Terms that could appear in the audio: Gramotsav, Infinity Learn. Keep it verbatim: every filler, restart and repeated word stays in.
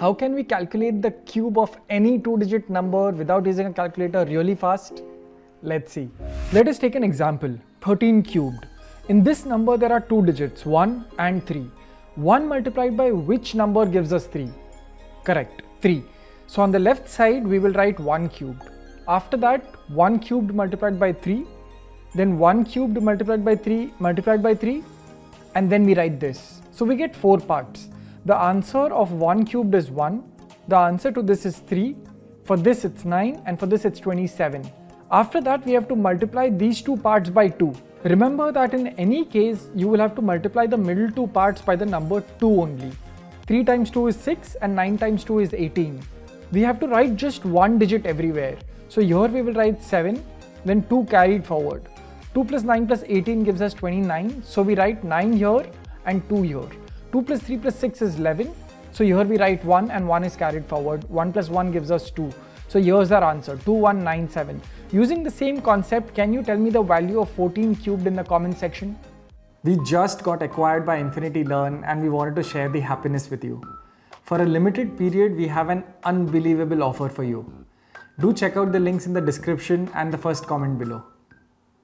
How can we calculate the cube of any two-digit number without using a calculator really fast? Let's see. Let us take an example, thirteen cubed. In this number there are two digits, one and three. one multiplied by which number gives us three? Correct, three. So on the left side we will write one cubed. After that, one cubed multiplied by three, then one cubed multiplied by three multiplied by three, and then we write this. So we get four parts. The answer of one cubed is one, the answer to this is three, for this it's nine, and for this it's twenty-seven. After that we have to multiply these two parts by two. Remember that in any case you will have to multiply the middle two parts by the number two only. three times two is six and nine times two is eighteen. We have to write just one digit everywhere. So here we will write seven, then two carried forward. two plus nine plus eighteen gives us twenty-nine, so we write nine here and two here. two plus three plus six is eleven, so here we write one and one is carried forward. one plus one gives us two, so here's our answer, two one nine seven. Using the same concept, can you tell me the value of fourteen cubed in the comment section? We just got acquired by Infinity Learn and we wanted to share the happiness with you. For a limited period, we have an unbelievable offer for you. Do check out the links in the description and the first comment below.